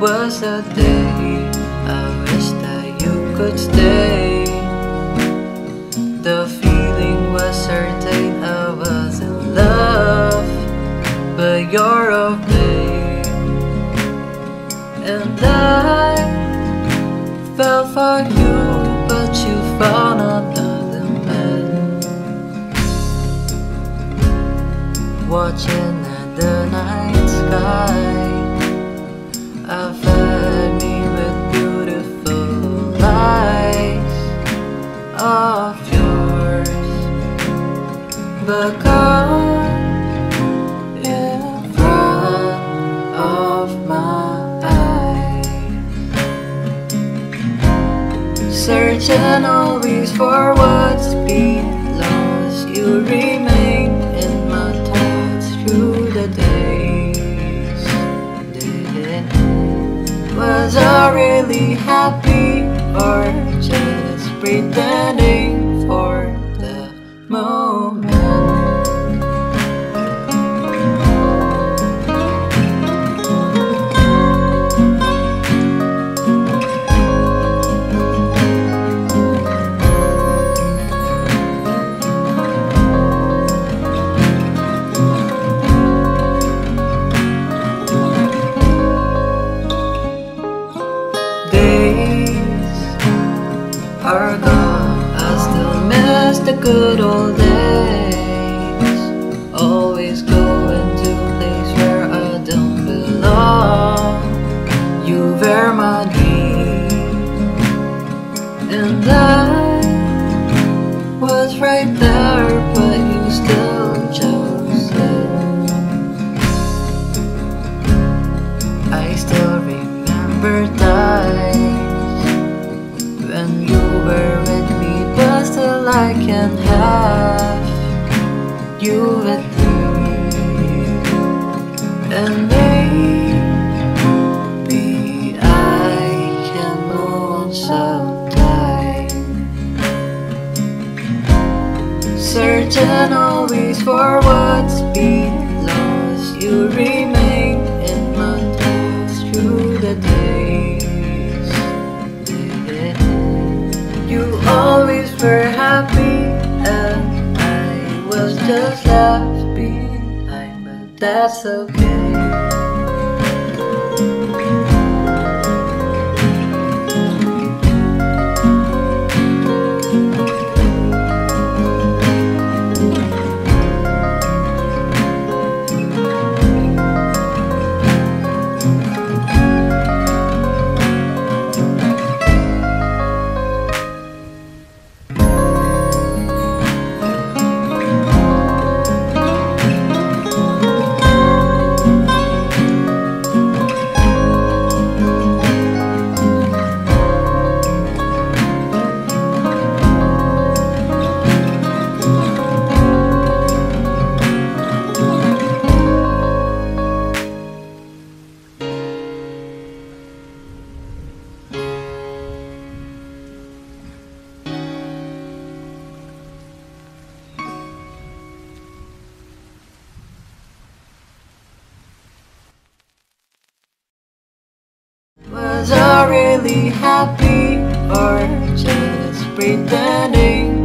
was a day I wish that you could stay. The feeling was certain I was in love, but you're okay. And I fell for you, but you found another man. Watching at the night sky, I fed me with beautiful lies of yours. But come in front of my eyes, searching always for what's been lost. You remain in my thoughts through the days. Was I really happy or just pretending for the moment? Are gone, I still miss the good old days. Always going to a place where I don't belong. You were my dream, and I was right there, but you still chose it. I still remember time when you were with me, but still I can't have you with me. And maybe I can move on sometime, searching always for what's been lost. You remain in my thoughts through the day. Always were happy and I was just left behind, but that's okay. Was I really happy or just pretending?